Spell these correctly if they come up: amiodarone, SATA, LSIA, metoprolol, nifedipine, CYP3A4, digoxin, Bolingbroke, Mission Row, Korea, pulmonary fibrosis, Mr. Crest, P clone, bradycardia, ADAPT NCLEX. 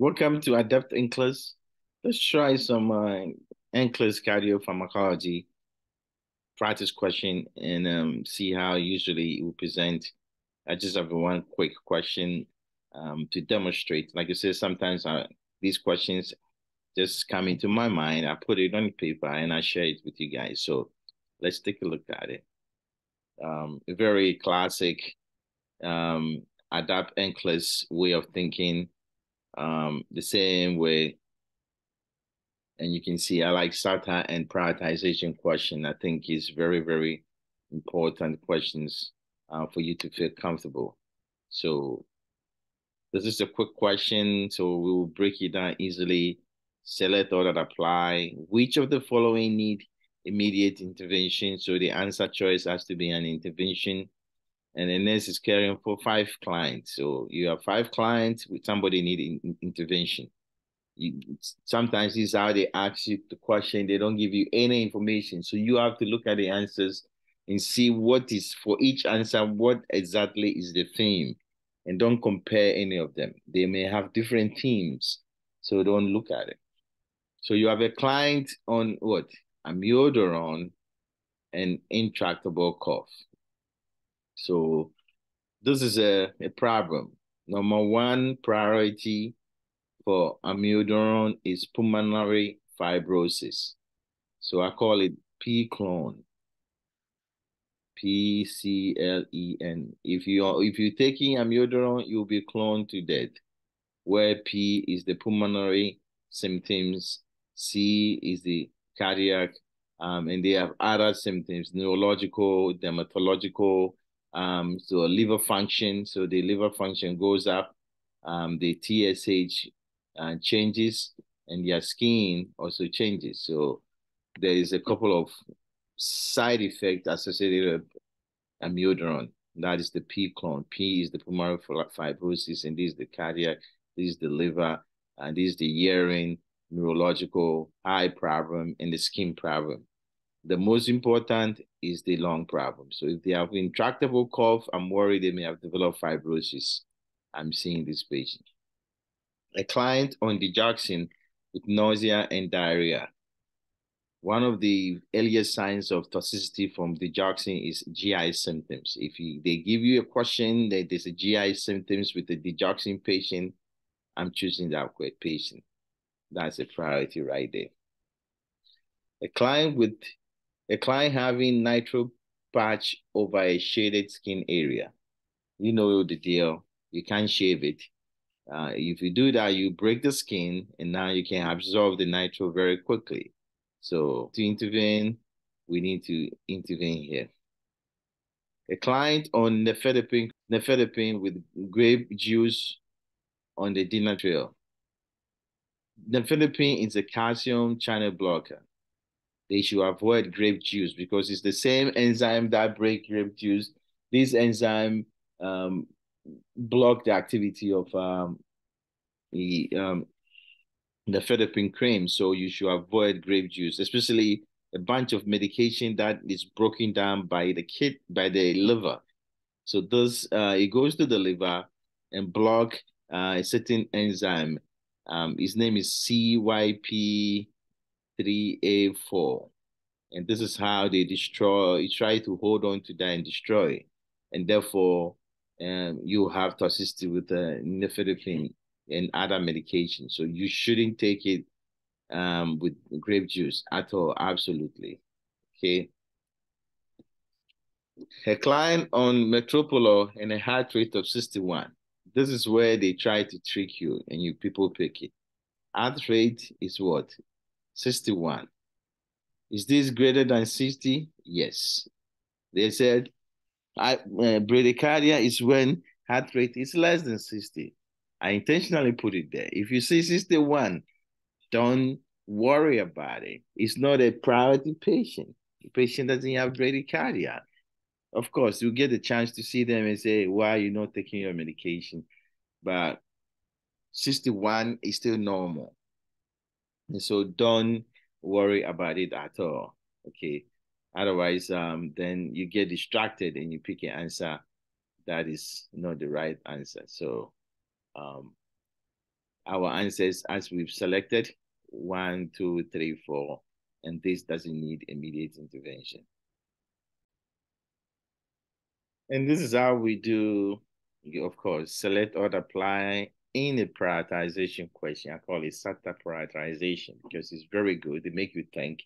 Welcome to ADAPT NCLEX. Let's try some NCLEX cardiopharmacology practice question and see how usually it will present. I just have one quick question to demonstrate. Like I said, sometimes these questions just come into my mind. I put it on paper and I share it with you guys. So let's take a look at it. A very classic ADAPT NCLEX way of thinking. The same way, and you can see I like SATA and prioritization question. I think is very, very important questions for you to feel comfortable. So this is a quick question, so we will break it down easily. Select all that apply. Which of the following need immediate intervention? So the answer choice has to be an intervention. And the nurse is caring for 5 clients. So you have 5 clients with somebody needing intervention. Sometimes this is how they ask you the question. They don't give you any information. So you have to look at the answers and see what is, for each answer, what exactly is the theme. And don't compare any of them. They may have different themes. So don't look at it. So you have a client on what? Amiodarone and intractable cough. So this is a problem. Number 1 priority for amiodarone is pulmonary fibrosis. So I call it P clone, P-C-L-E-N. If you're taking amiodarone, you'll be cloned to death, where P is the pulmonary symptoms, C is the cardiac, and they have other symptoms, neurological, dermatological, so liver function, so the liver function goes up, the TSH changes, and their skin also changes. So there is a couple of side effects associated with amiodarone. That is the P clone. P is the pulmonary fibrosis, and this is the cardiac, this is the liver, and this is the urine, neurological, eye problem, and the skin problem. The most important is the lung problem. So if they have intractable cough, I'm worried they may have developed fibrosis. I'm seeing this patient. A client on digoxin with nausea and diarrhea. One of the earliest signs of toxicity from digoxin is GI symptoms. If they give you a question that there's a GI symptoms with the digoxin patient, I'm choosing that patient. That's a priority right there. A client having nitro patch over a shaded skin area. You know the deal. You can't shave it. If you do that, you break the skin, and now you can absorb the nitro very quickly. So to intervene, we need to intervene here. A client on nifedipine with grape juice on the dinner trail. Nifedipine is a calcium channel blocker. They should avoid grape juice because it's the same enzyme that breaks grape juice. This enzyme blocks the activity of the nifedipine cream. So you should avoid grape juice, especially a bunch of medication that is broken down by the liver. So this it goes to the liver and block a certain enzyme. His name is CYP3A4, and this is how they try to hold on to that and destroy, and therefore you have toxicity with nifedipine and other medications. So you shouldn't take it with grape juice at all, absolutely. Okay. A client on metoprolol and a heart rate of 61. This is where they try to trick you, and you people pick it. Heart rate is what? 61. Is this greater than 60? Yes. They said bradycardia is when heart rate is less than 60. I intentionally put it there. If you see 61, don't worry about it. It's not a priority patient. The patient doesn't have bradycardia. Of course, you get a chance to see them and say, why are you not taking your medication? But 61 is still normal. And so don't worry about it at all, okay? Otherwise, then you get distracted and you pick an answer that is not the right answer. So our answers as we've selected, 1, 2, 3, 4, and this doesn't need immediate intervention. And this is how we do, of course, select or apply in a prioritization question. I call it SATA prioritization because it's very good. It makes you think